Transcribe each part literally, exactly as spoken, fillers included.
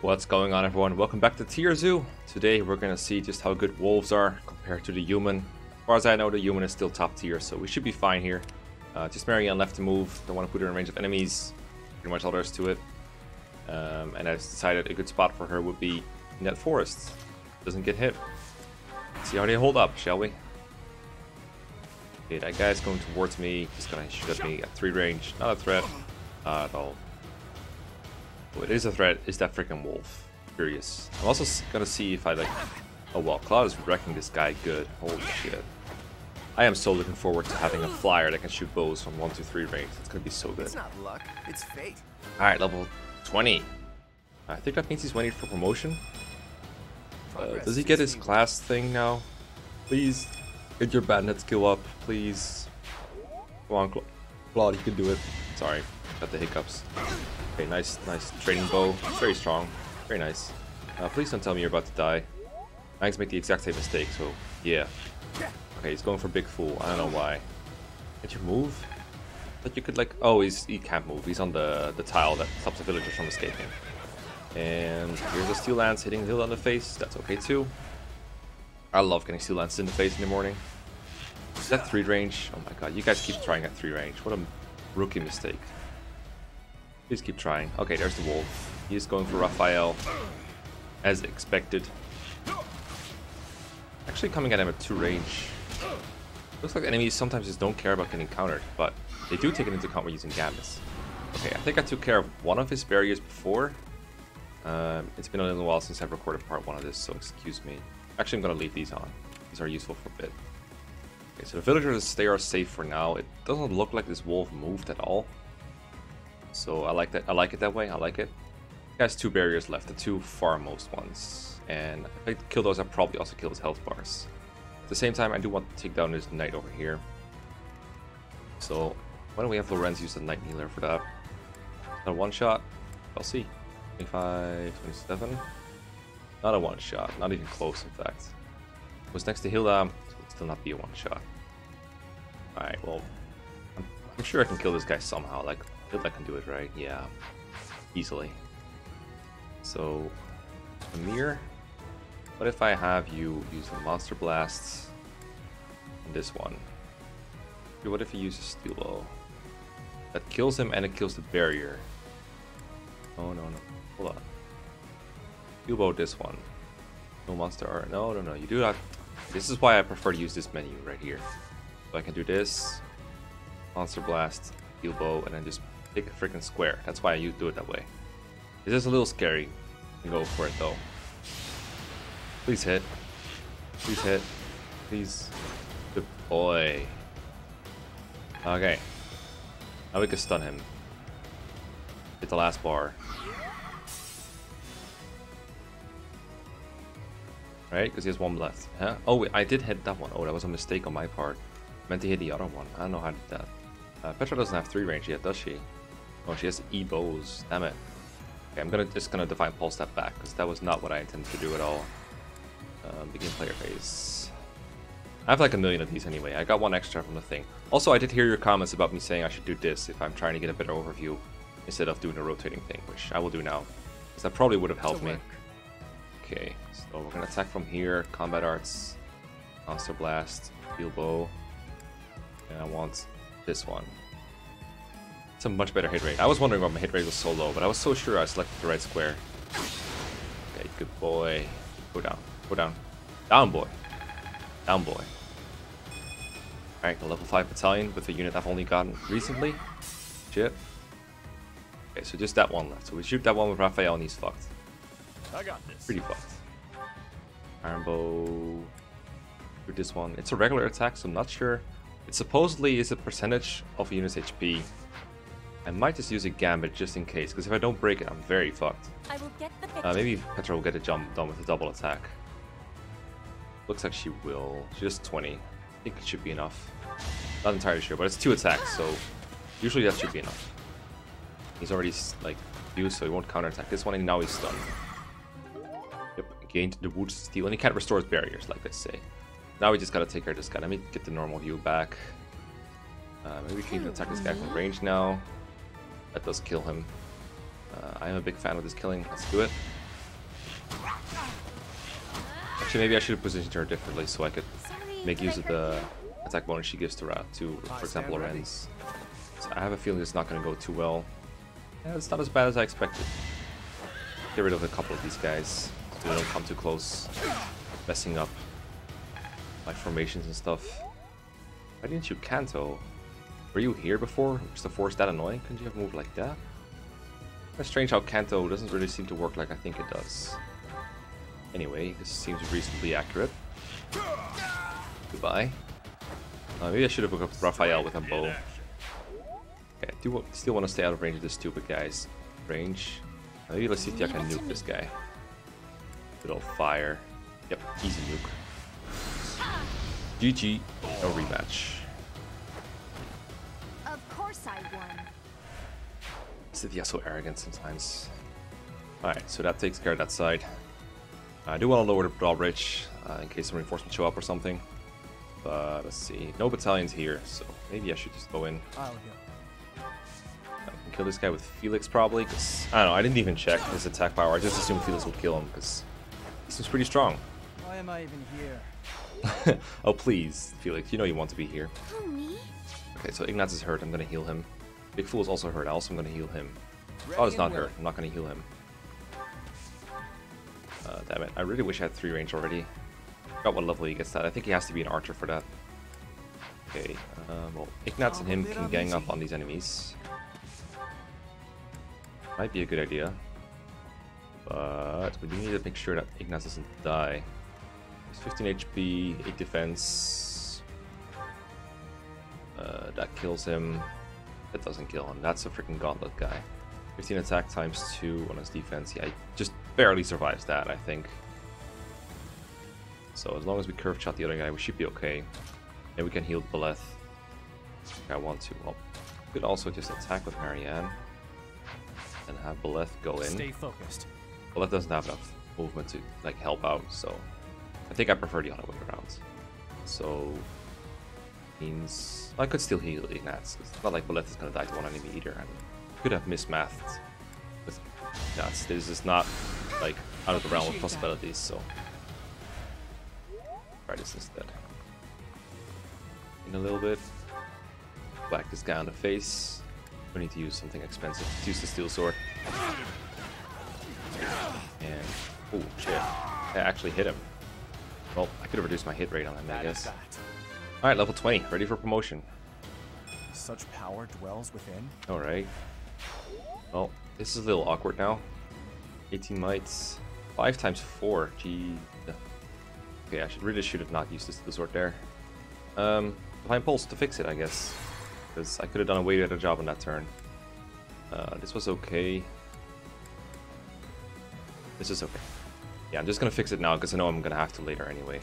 What's going on, everyone? Welcome back to Tier Zoo. Today we're gonna see just how good wolves are compared to the human. As far as I know, the human is still top tier, so we should be fine here. Uh, just Marianne left to move. Don't want to put her in range of enemies. Pretty much all there is to it. Um, and I decided a good spot for her would be in that forest. Doesn't get hit. See how they hold up, shall we? Okay, that guy's going towards me. Just gonna shoot at me at three range. Not a threat. Not at all. What is a threat is that freaking wolf. Curious. I'm also gonna see if I like. Oh well, Claude is wrecking this guy good. Holy shit. I am so looking forward to having a flyer that can shoot bows from one to three range. It's gonna be so good. It's not luck, it's fate. Alright, level twenty. I think that means he's waiting for promotion. Uh, does he get his class thing now? Please, get your bandit skill up, please. Come on, Claude, you can do it. Sorry, got the hiccups. Okay, nice, nice training bow. Very strong. Very nice. Uh, please don't tell me you're about to die. Mangs make the exact same mistake, so yeah. Okay, he's going for big fool. I don't know why. Did you move? But you could like. Oh, he's he can't move. He's on the the tile that stops the villagers from escaping. And here's a steel lance hitting Hilda in the face. That's okay too. I love getting steel lances in the face in the morning. Is that three range? Oh my god, you guys keep trying at three range. What a rookie mistake. Please keep trying. Okay, there's the wolf. He's going for Raphael, as expected. Actually coming at him at two range. Looks like enemies sometimes just don't care about getting countered, but they do take it into account when using gamuts. Okay, I think I took care of one of his barriers before. Um, it's been a little while since I've recorded part one of this, so excuse me. Actually, I'm going to leave these on. These are useful for a bit. Okay, so the villagers, they are safe for now. It doesn't look like this wolf moved at all. So I like that. I like it that way. I like it. He has two barriers left, the two farmost ones, and if I kill those, I probably also kill his health bars. At the same time, I do want to take down this knight over here. So why don't we have Lorenz use the knight healer for that? Not a one shot. I'll see. twenty-five, twenty-seven. Not a one shot. Not even close, in fact. It was next to Hilda. So it'd still not be a one shot. All right. Well, I'm, I'm sure I can kill this guy somehow. Like. I can do it, right? Yeah, easily. So, Shamir, what if I have you use the monster blasts on this one? What if he uses steel bow? That kills him and it kills the barrier. Oh no no, hold on. Steel bow this one. No monster art. No no no. You do not. This is why I prefer to use this menu right here. So I can do this monster blast, steel bow, and then just pick a freaking square. That's why you do it that way. This is a little scary. You go for it though. Please hit. Please hit. Please. Good boy. Okay. Now we can stun him. Hit the last bar. Right? Because he has one left. Huh? Oh, I did hit that one. Oh, that was a mistake on my part. I meant to hit the other one. I don't know how I did that. Uh, Petra doesn't have three range yet, does she? Oh, she has E bows. Damn it. Okay, I'm gonna just gonna divine pulse that back because that was not what I intended to do at all. Um, begin player phase. I have like a million of these anyway. I got one extra from the thing. Also, I did hear your comments about me saying I should do this if I'm trying to get a better overview instead of doing a rotating thing, which I will do now, because that probably would have helped me. Okay, so we're gonna attack from here. Combat arts, monster blast, steel bow, and I want. This one. It's a much better hit rate. I was wondering why my hit rate was so low, but I was so sure I selected the right square. Okay, good boy. Go down. Go down. Down, boy. Down, boy. Alright, a level five battalion with a unit I've only gotten recently. Shit. Okay, so just that one left. So we shoot that one with Raphael and he's fucked. I got this. Pretty fucked. Iron bow. Do this one. It's a regular attack, so I'm not sure. It supposedly is a percentage of a unit's H P. I might just use a gambit just in case, because if I don't break it, I'm very fucked. I will get the uh, maybe Petra will get a jump done with a double attack. Looks like she will. She has twenty. I think it should be enough. Not entirely sure, but it's two attacks, so usually that should be enough. He's already like used, so he won't counterattack this one, and now he's stunned. Yep, gained the wood steel, and he can't restore his barriers, like I say. Now we just gotta take care of this guy. Let me get the normal view back. Uh, maybe we can attack this guy from range now. That does kill him. Uh, I am a big fan of this killing. Let's do it. Actually, maybe I should have positioned her differently so I could make use of the attack bonus she gives to, Ra to for example, Lorenz. So I have a feeling it's not going to go too well. Yeah, it's not as bad as I expected. Get rid of a couple of these guys so they don't come too close, messing up my formations and stuff. Why didn't you Kanto? Were you here before? Was the force that annoying? Couldn't you have moved like that? That's strange how Kanto doesn't really seem to work like I think it does. Anyway, this seems reasonably accurate. Goodbye. Uh, maybe I should have hooked up Raphael with a bow. Okay, I do still want to stay out of range of this stupid guy's range. Uh, maybe let's see if I can nuke this guy. Good old fire. Yep, easy nuke. G G. No rematch. Of course I won. Sithia's so arrogant sometimes. Alright, so that takes care of that side. I do want to lower the drawbridge uh, in case some reinforcements show up or something. But let's see. No battalions here, so maybe I should just go in. I can kill this guy with Felix probably, because I don't know, I didn't even check his attack power. I just assumed Felix would kill him because he seems pretty strong. Why am I even here? Oh please, Felix, you know you want to be here. Who, me? Okay, so Ignatz is hurt, I'm gonna heal him. Big Fool is also hurt, also I'm gonna heal him. Oh, it's not hurt, I'm not gonna heal him. Uh, damn it, I really wish I had three range already. I forgot what level he gets that. I think he has to be an archer for that. Okay, uh, well, Ignatz and him can gang up on these enemies. Might be a good idea. But we do need to make sure that Ignatz doesn't die. He's fifteen H P, eight defense. Uh, that kills him. That doesn't kill him. That's a freaking gauntlet guy. fifteen attack times two on his defense. Yeah, he just barely survives that, I think. So as long as we curve shot the other guy, we should be okay. And we can heal Byleth. If I want to. Well, we could also just attack with Marianne and have Byleth go in. Stay focused. Byleth doesn't have enough movement to like help out, so I think I prefer the other way around. So means I could still heal Ignatz. It's not like Byleth is gonna die to one enemy either. I mean, could have mismathed with Ignatz. This is not like out of the realm of possibilities. So right, this is dead. In a little bit, whack this guy on the face. We need to use something expensive. Let's use the steel sword. And oh shit, I actually hit him. Well, I could have reduced my hit rate on him, I guess. All right, level twenty, ready for promotion. Such power dwells within. All right. Well, this is a little awkward now. eighteen mites. five times four. Gee. Okay, I should really should have not used this the sword there. Um, divine pulse to fix it, I guess. Because I could have done a way better job on that turn. Uh, this was okay. This is okay. Yeah, I'm just gonna fix it now because I know I'm gonna have to later anyway.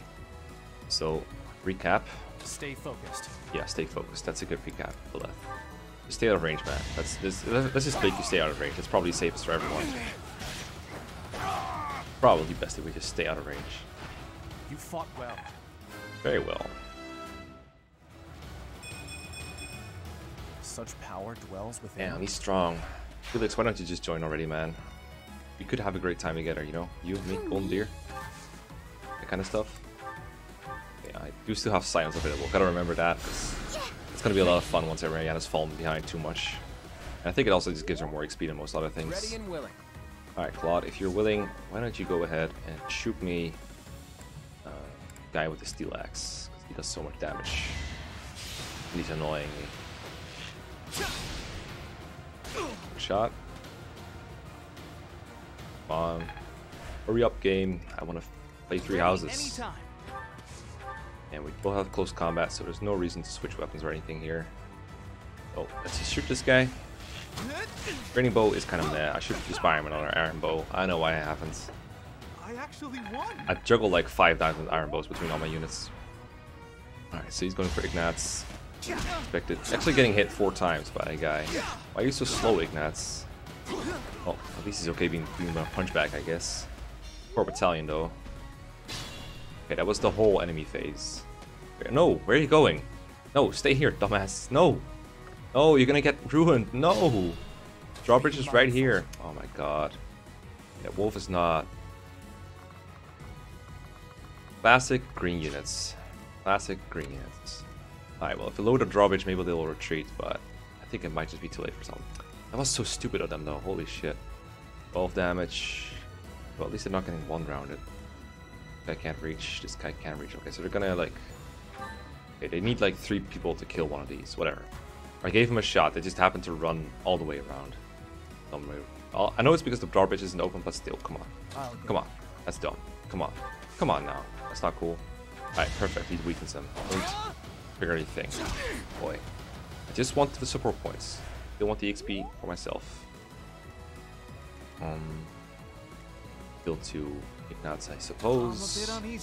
So, recap. Stay focused. Yeah, stay focused. That's a good recap. But, uh, stay out of range, man. That's this. Let's just make you stay out of range. It's probably safest for everyone. Probably best if we just stay out of range. You fought well. Very well. Such power dwells within. Damn, he's strong. Felix, why don't you just join already, man? We could have a great time together, you know? You, me, Golden Deer. That kind of stuff. Yeah, I do still have silence available. Gotta remember that. It's gonna be a lot of fun once Marianne's fallen behind too much. And I think it also just gives her more X P than most other things. Alright, Claude, if you're willing, why don't you go ahead and shoot me uh, guy with the steel axe, because he does so much damage. And he's annoying me. Shot. Come on. Hurry up, game. I want to play Three Houses. And we both have close combat, so there's no reason to switch weapons or anything here. Oh, let's just shoot this guy. Raining bow is kind of meh. I should just buy him another iron bow. I know why it happens. I actually won. I juggle like five thousand iron bows between all my units. Alright, so he's going for Ignatz. Expected. Actually getting hit four times by a guy. Why are you so slow, Ignatz? Oh, at least he's okay being, being a punchback, I guess. Poor battalion, though. Okay, that was the whole enemy phase. No, where are you going? No, stay here, dumbass. No! No, you're gonna get ruined. No! Drawbridge is right here. Oh my god. That wolf is not. Classic green units. Classic green units. Alright, well, if we load a drawbridge, maybe they'll retreat, but I think it might just be too late for something. That was so stupid of them, though. Holy shit. twelve damage. Well, at least they're not getting one-rounded. This guy can't reach. This guy can't reach. Okay, so they're gonna, like... Okay, they need, like, three people to kill one of these. Whatever. I gave him a shot. They just happened to run all the way around. I know it's because the drawbridge isn't open, but still, come on. Oh, okay. Come on. That's dumb. Come on. Come on now. That's not cool. Alright, perfect. He weakens them. Don't figure anything. Boy. I just want the support points. I still want the X P for myself. Um, build to Ignatz, I suppose. Oh,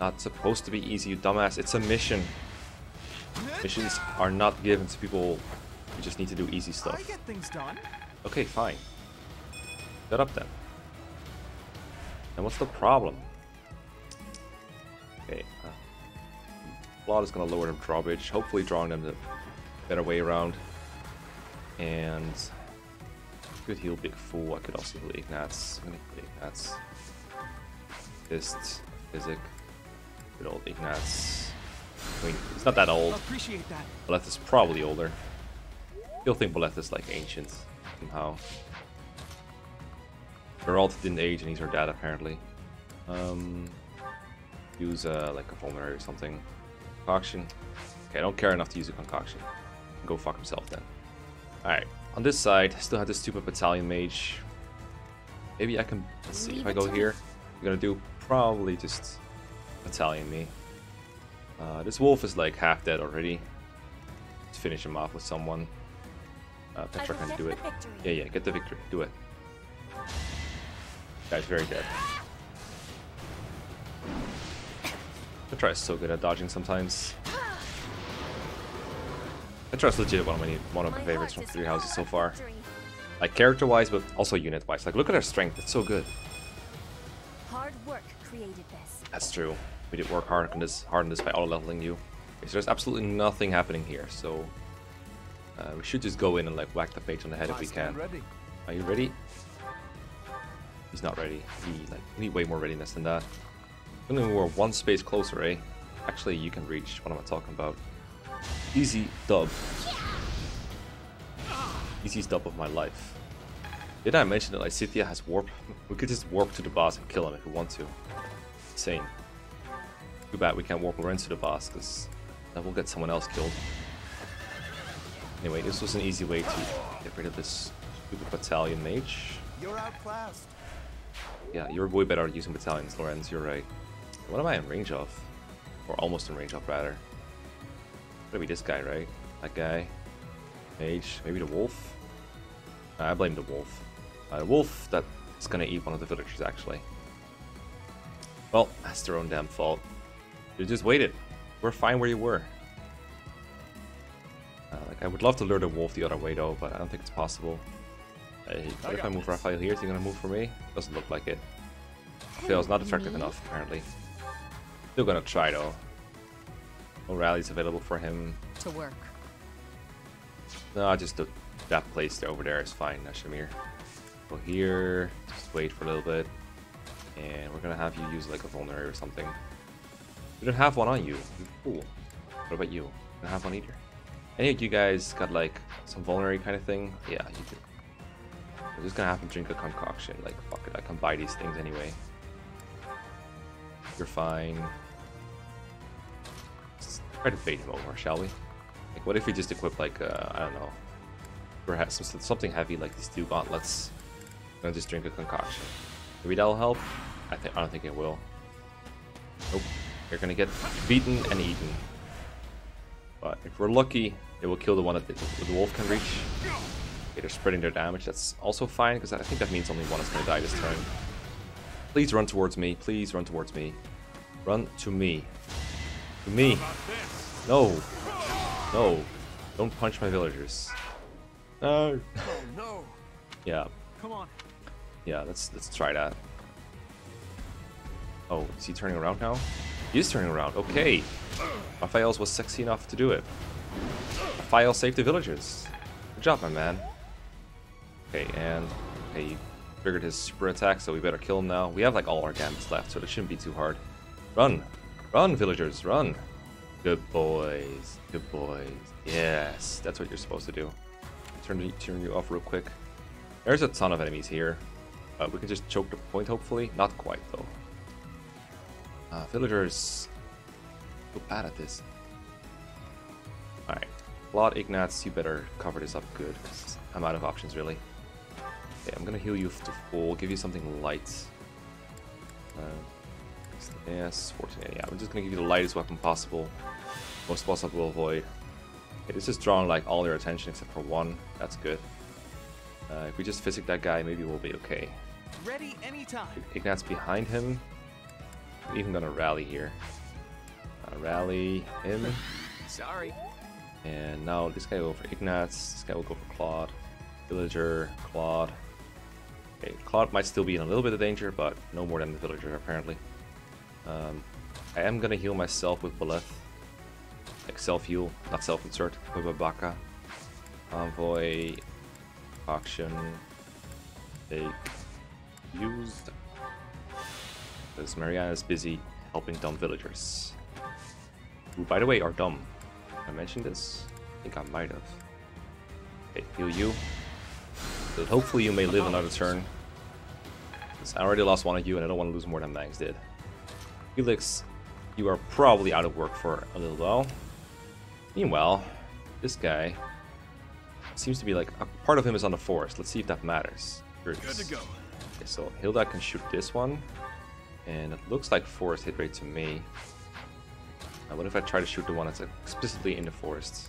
not supposed to be easy, you dumbass. It's a mission. Missions are not given to people who just need to do easy stuff. I get things done. Okay, fine. Shut up then. And what's the problem? Okay. Uh, Claude is going to lower their drawbridge, hopefully drawing them the better way around. And could heal Big Fool. I could also heal Ignatz. I'm going to heal Ignatz. Fist, Physic, good old Ignatz. I mean, he's not that old. Appreciate that. Byleth is probably older. You'll think Byleth is like ancient somehow. Geralt didn't age and he's her dad apparently. Um, use uh, like a vulnerary or something. Concoction. Okay, I don't care enough to use a concoction. Go fuck himself then. Alright, on this side, I still have this stupid battalion mage. Maybe I can. Let's see, if I go here, I'm gonna do probably just battalion me. Uh, this wolf is like half dead already. Let's finish him off with someone. Uh, Petra can do it. Yeah, yeah, get the victory. Do it. Guy's very dead. Petra is so good at dodging sometimes. Petra's legit one of my one of my favorites from Three Houses so far. Like character-wise, but also unit-wise. Like look at her strength; it's so good. Hard work created this. That's true. We did work hard on this, hard on this by auto-leveling you. Okay, so there's absolutely nothing happening here. So uh, we should just go in and like whack the mage on the head if we can. Are you ready? He's not ready. He like we need way more readiness than that. Only we're one space closer, eh? Actually, you can reach. What am I talking about? Easy dub. Easiest dub of my life. Did I mention that Lysithea has warp? We could just warp to the boss and kill him if we want to. Insane. Too bad we can't warp Lorenz to the boss, because that will get someone else killed. Anyway, this was an easy way to get rid of this stupid battalion mage. You're outclassed. Yeah, you're way better at using battalions, Lorenz, you're right. What am I in range of? Or almost in range of, rather. Maybe this guy, right? That guy. Mage. Maybe the wolf? Uh, I blame the wolf. Uh, the wolf that is gonna eat one of the villagers, actually. Well, that's their own damn fault. You just waited. We're fine where you were. Uh, like, I would love to lure the wolf the other way, though, but I don't think it's possible. Hey, what if I move Raphael here? Is he gonna move for me? Doesn't look like it. Raphael's not attractive enough, apparently. Still gonna try, though. No rallies available for him. To work. No, just the, that place there over there is fine, Shamir. Go here, just wait for a little bit. And we're gonna have you use like a vulnerary or something. You don't have one on you. Cool. What about you? I don't have one either. Any of you guys got like some vulnerary kind of thing? Yeah, you do. I'm just gonna have to drink a concoction. Like, fuck it, I can buy these things anyway. You're fine. Try to bait him over, shall we? Like, what if we just equip like uh, I don't know, perhaps something heavy like these two gauntlets, and just drink a concoction? Maybe that'll help. I think I don't think it will. Nope. You're gonna get beaten and eaten. But if we're lucky, it will kill the one that the, the wolf can reach. Okay, they're spreading their damage. That's also fine because I think that means only one is gonna die this turn. Please run towards me. Please run towards me. Run to me. To me. No. No. Don't punch my villagers. No. No. Yeah. Come on. Yeah, let's let's try that. Oh, is he turning around now? He is turning around. Okay. Raphael's was sexy enough to do it. Raphael saved the villagers. Good job, my man. Okay, and okay, Triggered his super attack, so we better kill him now. We have like all our gambits left, so it shouldn't be too hard. Run! Run, villagers, run! Good boys, good boys. Yes, that's what you're supposed to do. Turn, turn you off real quick. There's a ton of enemies here. Uh, we can just choke the point, hopefully. Not quite, though. Uh, villagers... so bad at this. Alright. Claude, Ignatz, you better cover this up good, because I'm out of options, really. Okay, I'm gonna heal you to full, give you something light. Uh, yes, fourteen eighty. Yeah, I'm just gonna give you the lightest weapon possible. Most bosses will avoid. Okay, this is drawing like all their attention except for one. That's good. Uh, if we just physic that guy, maybe we'll be okay. Ready anytime. Ignatz behind him. I'm even gonna rally here. Uh, rally him. Sorry. And now this guy will go for Ignatz. This guy will go for Claude. Villager, Claude. Okay, Claude might still be in a little bit of danger, but no more than the villager apparently. Um, I am gonna heal myself with Byleth. Like self-heal, not self-insert. With a Baka. Envoy. Auction. Take. Used. Because Marianne is busy helping dumb villagers. Who, by the way, are dumb. I mentioned this. I think I might have. Okay, heal you. So hopefully you may live another turn. Because I already lost one of you, and I don't want to lose more than Mangs did. Felix, you are probably out of work for a little while. Meanwhile, this guy seems to be like a part of him is on the forest. Let's see if that matters. Good to go. Okay, so Hilda can shoot this one, and it looks like forest hit rate to me. Now, what if I try to shoot the one that's explicitly in the forest?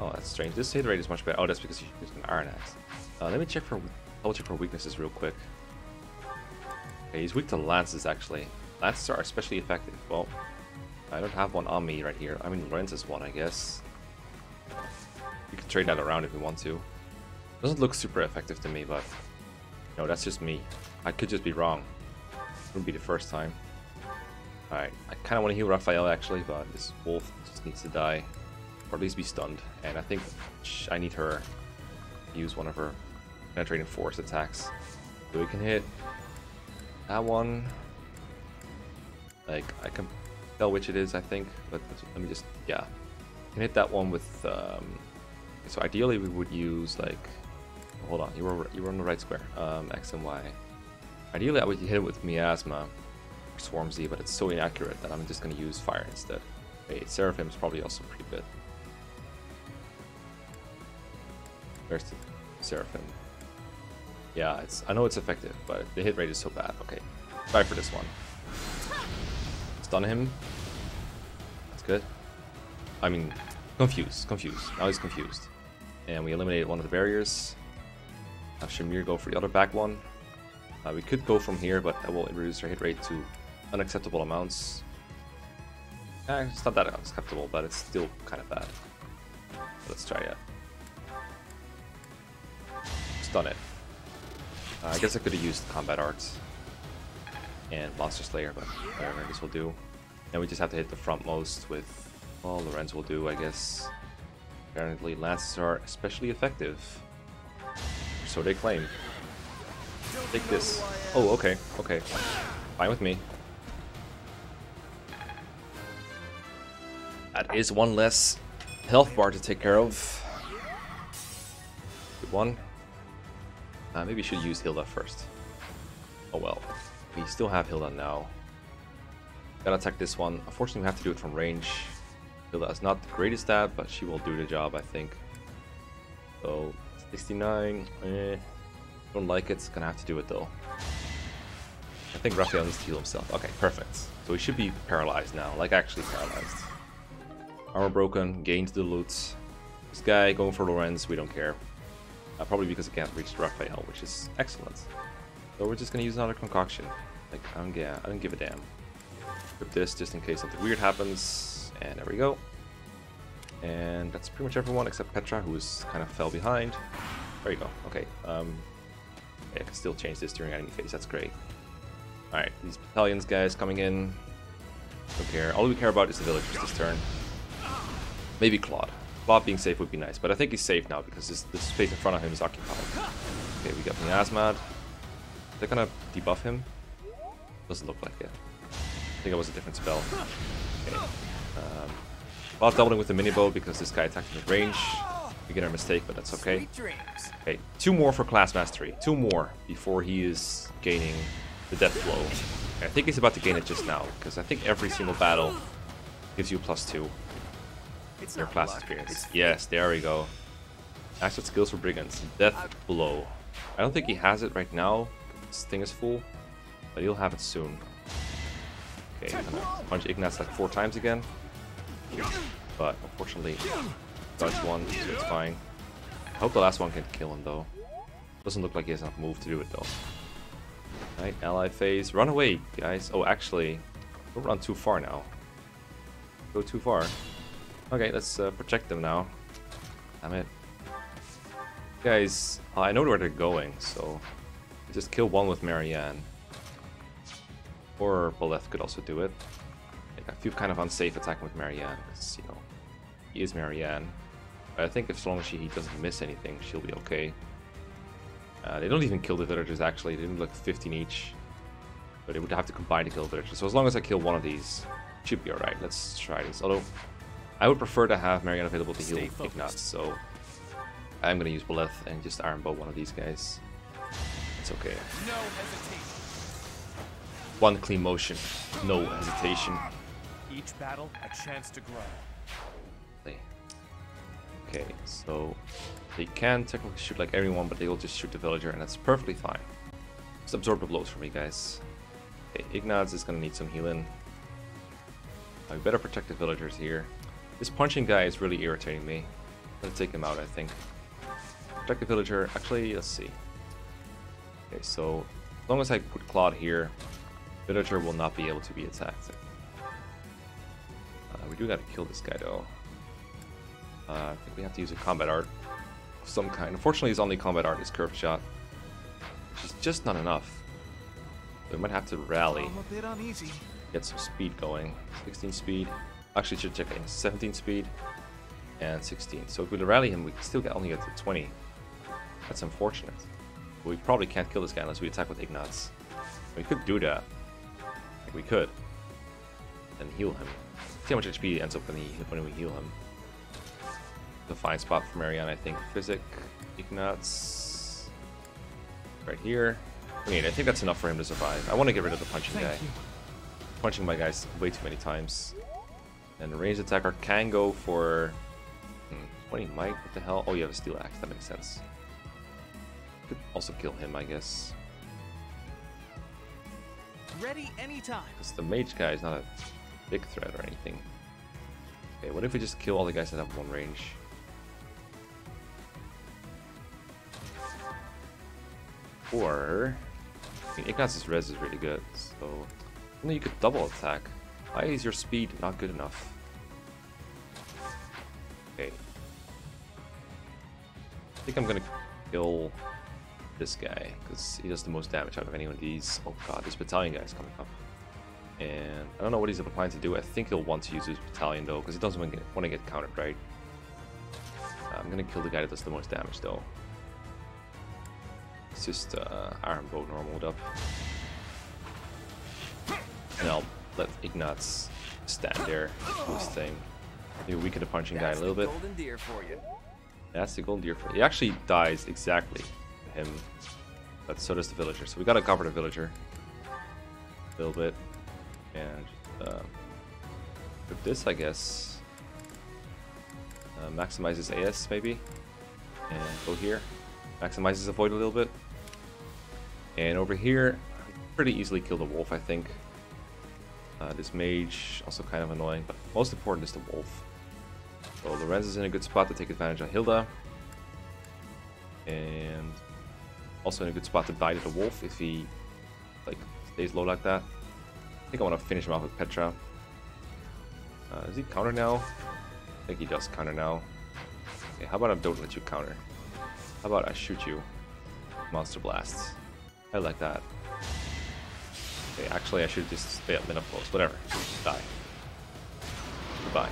Oh, that's strange. This hit rate is much better. Oh, that's because you used an iron axe. Uh, let me check for double check for weaknesses real quick. Okay, he's weak to lances actually. Lances are especially effective. Well, I don't have one on me right here. I mean, Lorenz is one, I guess. You can trade that around if you want to. Doesn't look super effective to me, but no, that's just me. I could just be wrong. Wouldn't be the first time. All right, I kind of want to heal Raphael actually, but this wolf just needs to die, or at least be stunned. And I think I need her to use one of her penetrating force attacks. So we can hit that one. Like I can tell which it is, I think. But let me just, yeah, I can hit that one with. Um, so ideally, we would use like. Hold on, you were you were on the right square. Um, X and Y. Ideally, I would hit it with Miasma, or Swarm Z, but it's so inaccurate that I'm just gonna use Fire instead. Wait, Seraphim is probably also pretty good. Where's the Seraphim? Yeah, it's. I know it's effective, but the hit rate is so bad. Okay, try for this one. Stun him. That's good. I mean, confused, confused. Now he's confused. And we eliminated one of the barriers. Have Shamir go for the other back one. Uh, we could go from here, but that will reduce our hit rate to unacceptable amounts. Eh, it's not that unacceptable, but it's still kind of bad. Let's try it. Stun it. Uh, I guess I could have used combat arts and Monster Slayer, but whatever, this will do. And we just have to hit the front most with, well, Lorenz will do, I guess. Apparently, lances are especially effective. So they claim. Take this. Oh, okay, okay. Fine with me. That is one less health bar to take care of. Good one. Uh, maybe you should use Hilda first. Oh well. We still have Hilda now. Gotta attack this one. Unfortunately, we have to do it from range. Hilda is not the greatest at, but she will do the job, I think. So, sixty-nine. Eh. Don't like it. Gonna have to do it, though. I think Raphael needs to heal himself. Okay, perfect. So he should be paralyzed now. Like, actually paralyzed. Armor broken. Gains the loot. This guy going for Lorenz. We don't care. Uh, probably because it can't reach Raphael, which is excellent. So we're just gonna use another concoction. Like, I don't, yeah, I don't give a damn. Equip this just in case something weird happens. And there we go. And that's pretty much everyone except Petra, who is kind of fell behind. There you go. Okay. Um, yeah, I can still change this during enemy phase. That's great. Alright, these battalions guys coming in. Don't care. All we care about is the villagers this turn. Maybe Claude. Claude being safe would be nice, but I think he's safe now because this, this space in front of him is occupied. Okay, we got Miasmad. They're gonna debuff him? Doesn't look like it. I think it was a different spell. Okay. Um, while doubling with the mini-bow because this guy attacked him at range. We get our mistake, but that's okay. Okay, two more for class mastery. Two more before he is gaining the death blow. I think he's about to gain it just now, because I think every single battle gives you plus two. It's your class experience. Yes, there we go. Actual skills for brigands. Death blow. I don't think he has it right now. This thing is full, but he'll have it soon. Okay, I'm gonna punch Ignatz like four times again. But unfortunately, dodge one, so it's fine. I hope the last one can kill him though. Doesn't look like he has enough move to do it though. Alright, ally phase. Run away, guys. Oh, actually, don't run too far now. Go too far. Okay, let's uh, protect them now. Damn it. Guys, I know where they're going, so just kill one with Marianne. Or Byleth could also do it. I feel kind of unsafe attacking with Marianne, because, you know, he is Marianne. But I think as long as she he doesn't miss anything, she'll be okay. Uh, they don't even kill the villagers, actually. They didn't look fifteen each. But it would have to combine to kill the villagers. So as long as I kill one of these, it should be alright. Let's try this. Although, I would prefer to have Marianne available to heal Ignatz, so I'm going to use Byleth and just Iron Bow one of these guys. It's okay. No hesitation. One clean motion. No hesitation. Each battle, a chance to grow. Okay, so they can technically shoot like everyone, but they will just shoot the villager, and that's perfectly fine. Just absorb the blows for me, guys. Okay, Ignatz is gonna need some healing. I better protect the villagers here. This punching guy is really irritating me. Let's take him out, I think. Protect the villager. Actually, let's see. Okay, so as long as I put Claude here, villager will not be able to be attacked. Uh, we do gotta kill this guy though. Uh, I think we have to use a combat art of some kind. Unfortunately, his only combat art is curved shot, which is just not enough. So we might have to rally, get some speed going. sixteen speed. Actually, should check in seventeen speed and sixteen. So if we rally him, we can still get only get to twenty. That's unfortunate. But we probably can't kill this guy unless we attack with Ignatz. We could do that. We could, and heal him. See how much H P he ends up when, he, when we heal him. The fine spot for Marianne, I think. Physic, Ignatz, right here. twenty-eight. I think that's enough for him to survive. I want to get rid of the punching Thank guy. You. Punching my guys way too many times. And ranged attacker can go for hmm, twenty might. What the hell? Oh, you have a steel axe. That makes sense. Could also kill him, I guess. Ready anytime. Because the mage guy is not a big threat or anything. Okay, what if we just kill all the guys that have one range? Or I mean, Ignatz's res is really good, so only you could double attack. Why is your speed not good enough? Okay. I think I'm gonna kill this guy, because he does the most damage out of any one of these. Oh god, this battalion guy is coming up. And I don't know what he's applying to do. I think he'll want to use his battalion though, because he doesn't want to, get, want to get countered, right? I'm going to kill the guy that does the most damage though. It's just uh, Iron Bow normaled up. And I'll let Ignatz stand there do his thing. Maybe weaken the punching guy a little bit. That's the Golden Deer for you. That's the Golden Deer for you. He actually dies exactly. Him, but so does the villager. So we gotta cover the villager a little bit, and uh, with this, I guess, uh, maximize his A S maybe, and go here, maximize his avoid a little bit, and over here, pretty easily kill the wolf. I think uh, this mage also kind of annoying, but most important is the wolf. So Lorenz is in a good spot to take advantage of Hilda, and also in a good spot to die to the wolf if he like stays low like that. I think I want to finish him off with Petra. Uh, does he counter now? I think he does counter now. Okay, how about I don't let you counter? How about I shoot you? Monster blasts. I like that. Okay, actually I should just stay up minute close. Whatever. Die. Goodbye.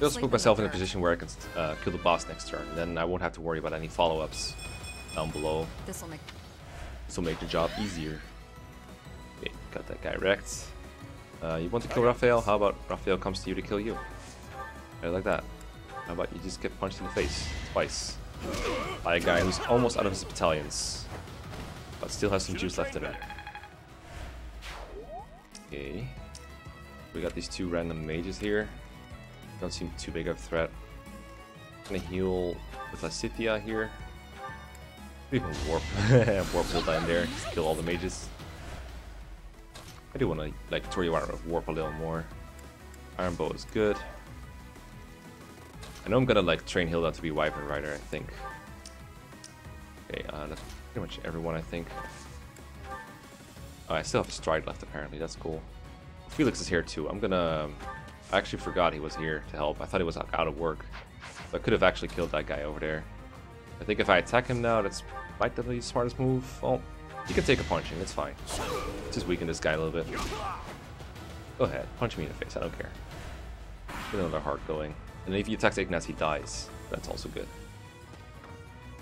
I also put myself in a position where I can uh, kill the boss next turn. Then I won't have to worry about any follow-ups down below. This'll make This will make the job easier. Okay, got that guy wrecked. Uh, you want to kill Raphael? How about Raphael comes to you to kill you? Right, like that. How about you just get punched in the face twice by a guy who's almost out of his battalions, but still has some juice left in him. Okay. We got these two random mages here. Don't seem too big of a threat. I'm gonna heal with Lysithea here. We can warp. Warp will die in there. Just kill all the mages. I do want to like Toriwara warp a little more. Iron Bow is good. I know I'm gonna like train Hilda to be Wyvern Rider, I think. Okay, uh, that's pretty much everyone, I think. Oh, I still have Stride left apparently, that's cool. Felix is here too. I'm gonna... I actually forgot he was here to help. I thought he was out of work. So I could have actually killed that guy over there. I think if I attack him now, that's might be the smartest move. Oh, he can take a punching, it's fine. Let's just weaken this guy a little bit. Go ahead, punch me in the face, I don't care. Get another heart going. And if he attacks Ignatz, he dies. That's also good.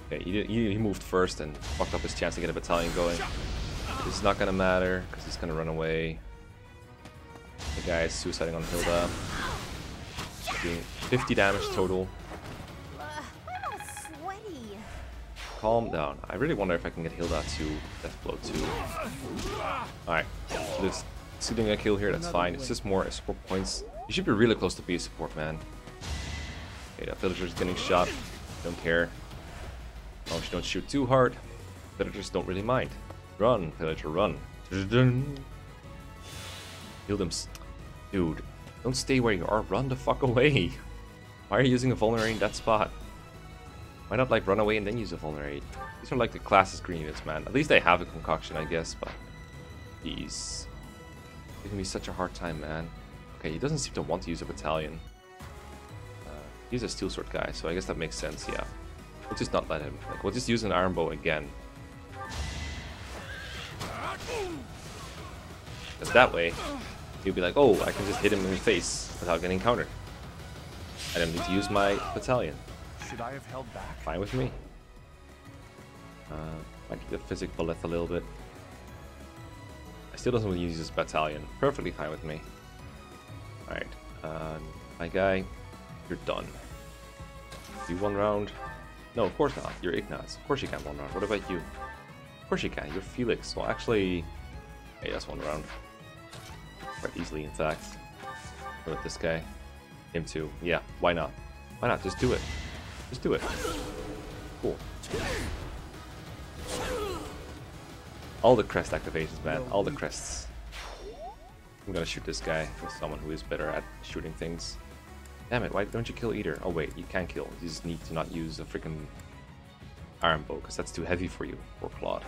Okay, he, did, he moved first and fucked up his chance to get a battalion going. This is not gonna matter, because he's gonna run away. The guy is suiciding on Hilda. Doing fifty damage total. Calm down. I really wonder if I can get Hilda to Deathblow two. Alright, Luke's doing a kill here, that's fine. It's just more support points. You should be really close to be a support, man. Okay, that villager's getting shot. Don't care. As long as you don't shoot too hard, villagers don't really mind. Run, villager, run. Heal them. Dude, don't stay where you are. Run the fuck away. Why are you using a vulnerary in that spot? Why not like run away and then use a vulnerary? These are like the classic green units, man. At least they have a concoction, I guess, but... Jeez. It can be such a hard time, man. Okay, he doesn't seem to want to use a battalion. Uh, he's a steel sword guy, so I guess that makes sense, yeah. We'll just not let him. Like, we'll just use an iron bow again. Because that way, he'll be like, oh, I can just hit him in the face without getting countered. I don't need to use my battalion. Should I have held back? Fine with me. Uh, I keep the physic Byleth a little bit. I still doesn't want to use this battalion. Perfectly fine with me. Alright, um, my guy, you're done. You one round? No, of course not. You're Ignatz. Of course you can one round. What about you? Of course you can. You're Felix. Well, actually, hey, that's one round. Quite easily, in fact. What about this guy? Him too. Yeah, why not? Why not? Just do it. Just do it. Cool. All the crest activations, man. All the crests. I'm gonna shoot this guy with someone who is better at shooting things. Damn it, why don't you kill either? Oh wait, you can kill. You just need to not use a freaking iron bow, because that's too heavy for you, or Claude.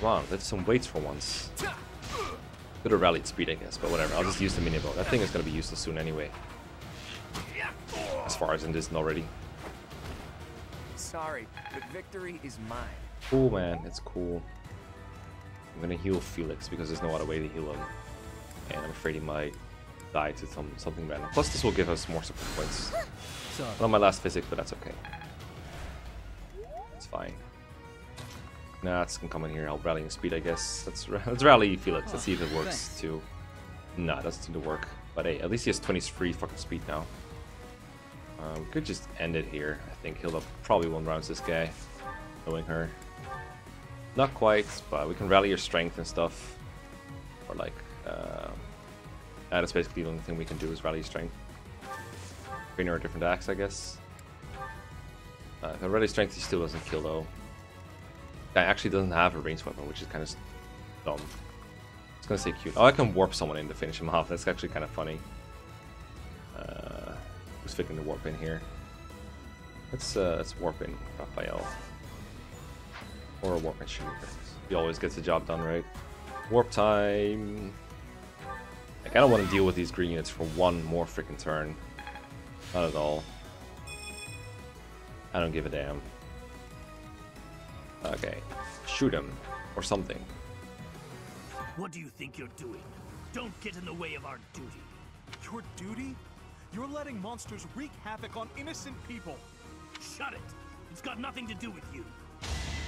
Come on, lift some weights for once. Could have rallied speed, I guess, but whatever. I'll just use the mini bow. That thing is gonna be useless soon anyway. As far as it isn't already. Sorry, but victory is mine. Cool, man. It's cool. I'm gonna heal Felix because there's no other way to heal him, and I'm afraid he might die to some something random. Plus, this will give us more support points. Not my last physic, but that's okay. It's fine. Ignatz can come in here. I'll rally in speed, I guess. Let's ra let's rally Felix. Let's see if it works too. Nah, it doesn't seem to work. But hey, at least he has twenty-three fucking speed now. Uh, we could just end it here. I think Hilda probably won't round this guy, knowing her. Not quite, but we can rally your strength and stuff. Or like, um, that is basically the only thing we can do is rally strength. Bring her a different axe, I guess. Uh, if I rally strength, he still doesn't kill though. Guy actually doesn't have a ranged weapon, which is kind of dumb. It's gonna say cute. Oh, I can warp someone in to finish him off. That's actually kind of funny. Uh, who's fitting the warp in here? Let's uh, let's warp in Raphael. Or a warp in Shamir. He always gets the job done, right? Warp time. Like, I don't want to deal with these green units for one more freaking turn. Not at all. I don't give a damn. Okay, shoot him or something. What do you think you're doing? Don't get in the way of our duty. Your duty? You're letting monsters wreak havoc on innocent people. Shut it. It's got nothing to do with you.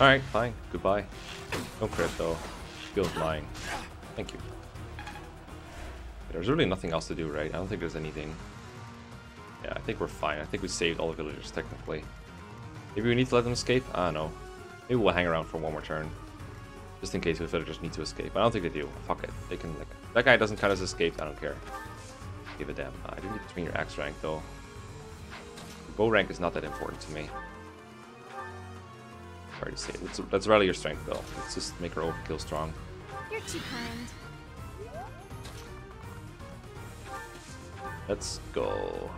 Alright, fine. Goodbye. No crit though. Feels lying. Thank you. There's really nothing else to do, right? I don't think there's anything. Yeah, I think we're fine. I think we saved all the villagers, technically. Maybe we need to let them escape? I don't know. Maybe we'll hang around for one more turn. Just in case the villagers need to escape. I don't think they do. Fuck it. They can, like... That guy doesn't count as escaped. I don't care. Give a damn. I didn't get between your axe rank, though. Your bow rank is not that important to me. Sorry to say. Let's, let's rally your strength, though. Let's just make her overkill strong. You're too kind. Let's go.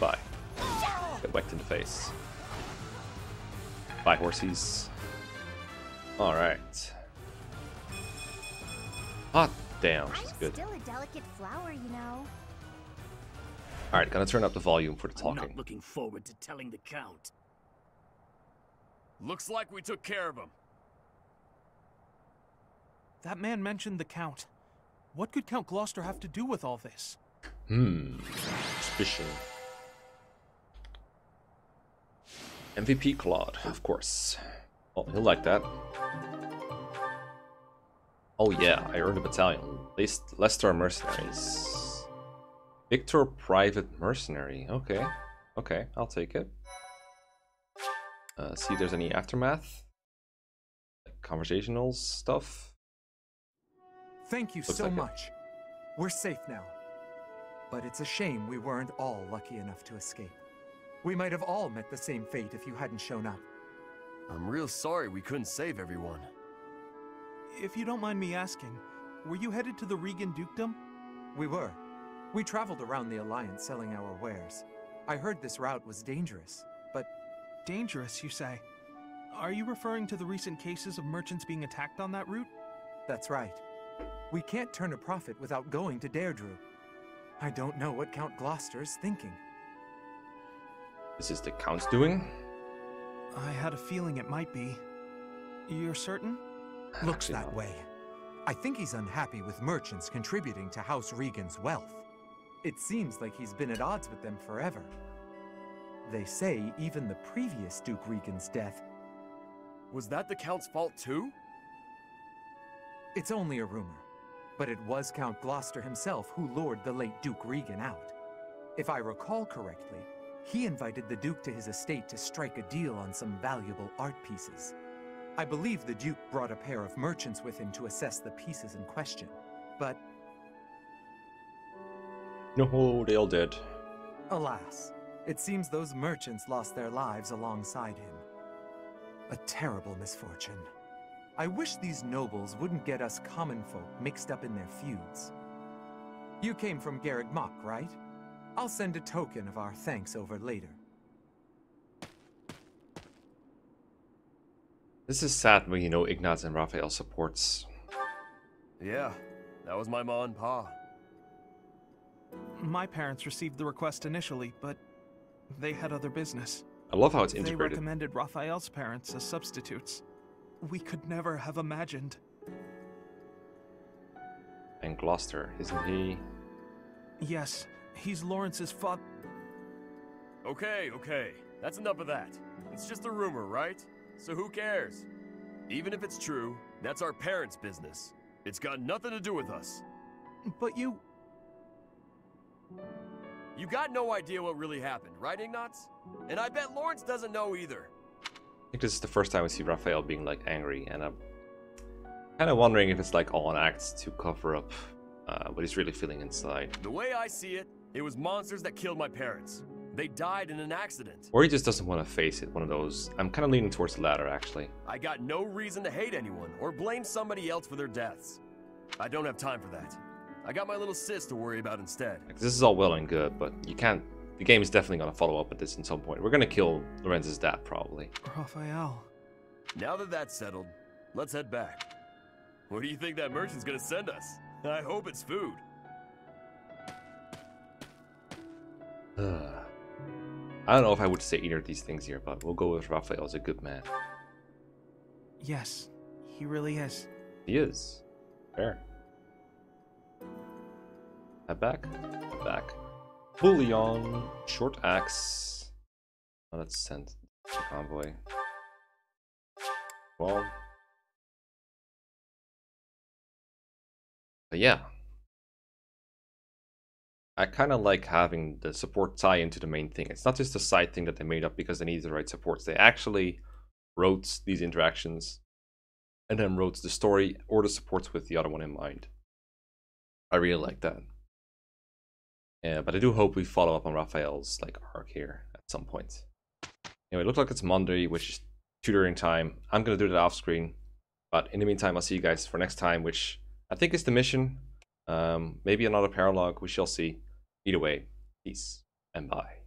Bye. Get whacked in the face. Bye, horsies. Alright. Hot damn, she's good. Still a delicate flower, you know. Alright, gonna turn up the volume for the talking. I'm not looking forward to telling the Count. Looks like we took care of him. That man mentioned the Count. What could Count Gloucester have to do with all this? Hmm. Suspicion. M V P Claude, of course. Oh, he'll like that. Oh yeah, I earned a battalion. Leicester Mercenaries. Victor Private Mercenary. Okay. Okay, I'll take it. Uh, see if there's any aftermath. Like conversational stuff. Thank you Looks so like much. It. We're safe now. But it's a shame we weren't all lucky enough to escape. We might have all met the same fate if you hadn't shown up. I'm real sorry we couldn't save everyone. If you don't mind me asking, were you headed to the Riegan Dukedom? We were. We traveled around the Alliance selling our wares. I heard this route was dangerous, but... Dangerous, you say? Are you referring to the recent cases of merchants being attacked on that route? That's right. We can't turn a profit without going to Daerdru. I don't know what Count Gloucester is thinking. This is the Count's doing? I had a feeling it might be. You're certain? Looks that way. I think he's unhappy with merchants contributing to House Riegan's wealth. It seems like he's been at odds with them forever. They say even the previous Duke Riegan's death... Was that the Count's fault too? It's only a rumor. But it was Count Gloucester himself who lured the late Duke Riegan out. If I recall correctly, he invited the Duke to his estate to strike a deal on some valuable art pieces. I believe the Duke brought a pair of merchants with him to assess the pieces in question, but... No, they all did. Alas, it seems those merchants lost their lives alongside him. A terrible misfortune. I wish these nobles wouldn't get us common folk mixed up in their feuds. You came from Garreg Mach, right? I'll send a token of our thanks over later. This is sad when you know Ignatz and Raphael supports. Yeah, that was my ma and pa. My parents received the request initially, but they had other business. I love how it's integrated. They recommended Raphael's parents as substitutes. We could never have imagined. And Gloucester, isn't he? Yes, he's Lawrence's father. Okay, okay. That's enough of that. It's just a rumor, right? So who cares? Even if it's true, that's our parents' business. It's got nothing to do with us. But you... You got no idea what really happened, right, Ignatz? And I bet Lawrence doesn't know either. I think this is the first time we see Raphael being like angry, and I'm kind of wondering if it's like all an act to cover up uh, what he's really feeling inside. The way I see it, it was monsters that killed my parents. They died in an accident. Or he just doesn't want to face it, one of those. I'm kind of leaning towards the latter, actually. I got no reason to hate anyone or blame somebody else for their deaths. I don't have time for that. I got my little sis to worry about instead. Like, this is all well and good, but you can't... The game is definitely going to follow up with this at some point. We're going to kill Lorenz's dad, probably. Raphael. Now that that's settled, let's head back. Where do you think that merchant's going to send us? I hope it's food. Uh, I don't know if I would say either of these things here, but we'll go with Raphael as a good man. Yes, he really is. He is. Fair. Head back. Head back. Bullion, short axe. Oh, let's send the convoy. twelve. But yeah. I kind of like having the support tie into the main thing. It's not just a side thing that they made up because they needed the right supports. They actually wrote these interactions and then wrote the story or the supports with the other one in mind. I really like that. Yeah, but I do hope we follow up on Raphael's like arc here at some point. Anyway, it looks like it's Monday, which is tutoring time. I'm going to do that off screen. But in the meantime, I'll see you guys for next time, which I think is the mission. Um, maybe another paralogue, we shall see. Either way, peace and bye.